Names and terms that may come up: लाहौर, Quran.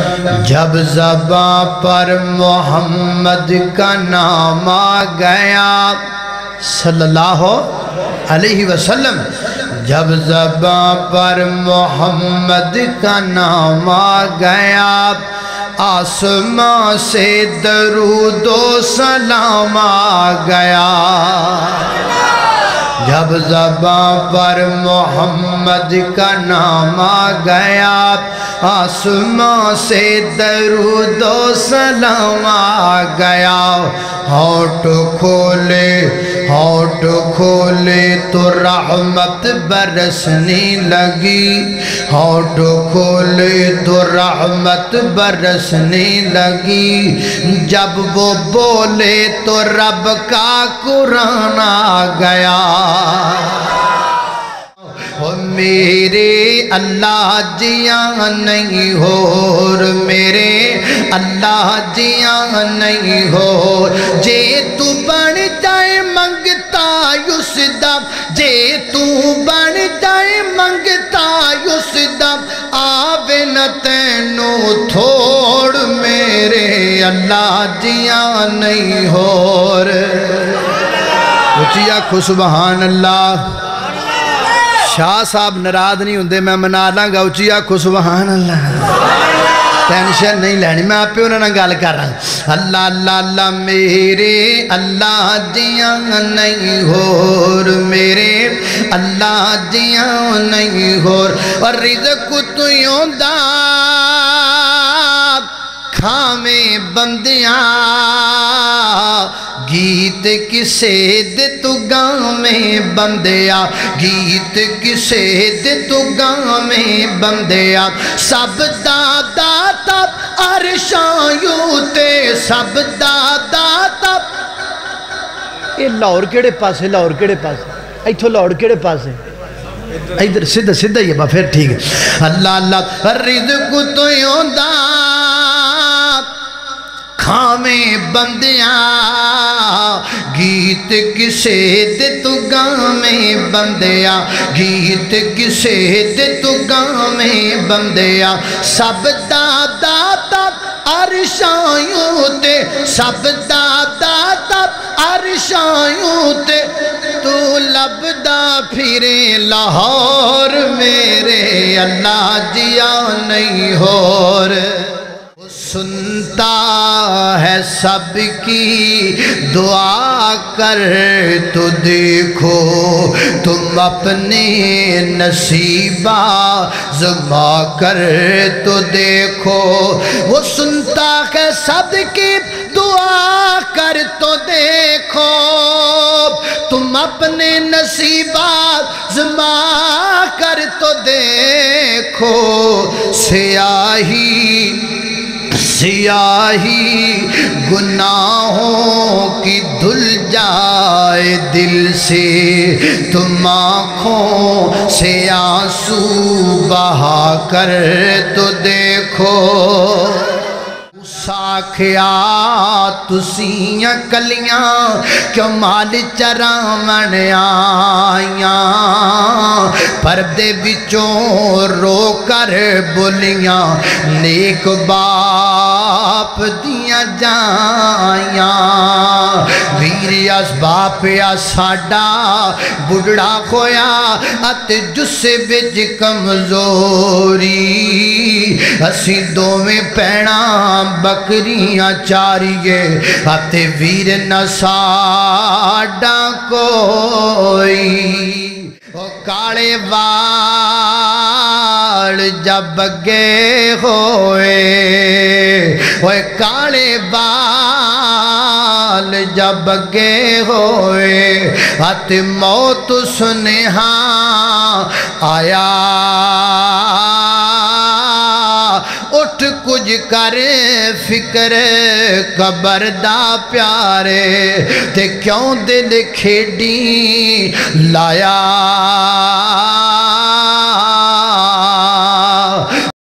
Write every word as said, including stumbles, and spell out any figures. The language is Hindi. जब ज़बां पर मोहम्मद का नाम आ गया सल्लल्लाहु अलैहि वसल्लम, जब ज़बां पर मोहम्मद का नाम आ गया आसमां से दरूदो सलाम आ गया। जब ज़बां पर मोहम्मद का नाम आ गया आसमां से दरूदो सलाम आ गया। होंठ खोले होंठ खोले तो रहमत बरसने लगी, होंठ खोले तो रहमत बरसने लगी। जब वो बोले तो रब का कुरान आ गया। मेरे अल्लाह जिया नहीं होर, मेरे अल्लाह जिया नहीं होर। जे तू बन जाए मंगता उस दम, जे तू बन जाए मंगता उस दम। आवे न तैनू थोड़, मेरे अल्लाह जिया नहीं होर। आखो सुबहान अल्लाह। शाह साहब नाराज नहीं होंगे, मैं मना लाँगा। उची आखो सुबहान अल्लाह। टेंशन नहीं लैनी, मैं आपे उन्होंने गल कर रहा। अल्लाह अल्लाह अल्लाह मेरे अल्लाह जिया नहीं होर, मेरे अल्लाह जिया नहीं होर। और रिज़्क़ तू औंदा खावें बंदिया, गीत किसे दे तू गावें बंदिया, गीत किसे दे तू गावें बंदिया। सब दा दाता अरशां ते, सब दा दाता। ये लाहौर केड़े पासे, लाहौर केड़े पासे, इथों लाहौर केड़े पासे, इधर सीधा सीधा ही है फिर ठीक है। अल्लाह अल्लाह। रिज़्क़ तू औंदा खावें बंदिया, गीत किसे दे तू गावें बंदिया, गीत किसे दे तू गावें बंदिया। सब दा दाता अरशां ते, सब दा दाता अरशां ते। तू लभदा फिरे लाहौर, मेरे अल्लाह जिया नहीं होर। सुनता है सबकी दुआ कर तो देखो, तुम अपने नसीबा ज़मा कर तो देखो। वो सुनता है सबकी दुआ कर तो देखो, तुम अपने नसीबा ज़मा कर तो देखो। स्याही स्याही गुनाहों की धुल जाए दिल से, तुम आँखों से आंसू बहा कर तो देखो। साखिया तुसियां कलियां क्यों माल चरावण आइयां, परदे विचों रो कर बोलियां नेक बाप दियां जाइयां। वीर अस बाप आ साडा बुढ़ा खोया अत जुस्से बिच कमजोरी, असी दोवें भैणा बकरियां चारिए आते वीर न साडा कोई। ओ काले बाल जब गे होए, ओ काले बाल जब गे होए आते मौत सुनेहा आया। उठ कुछ कर फिक्र कबर दा प्यारे, ते क्यों दिल खेडी लाया।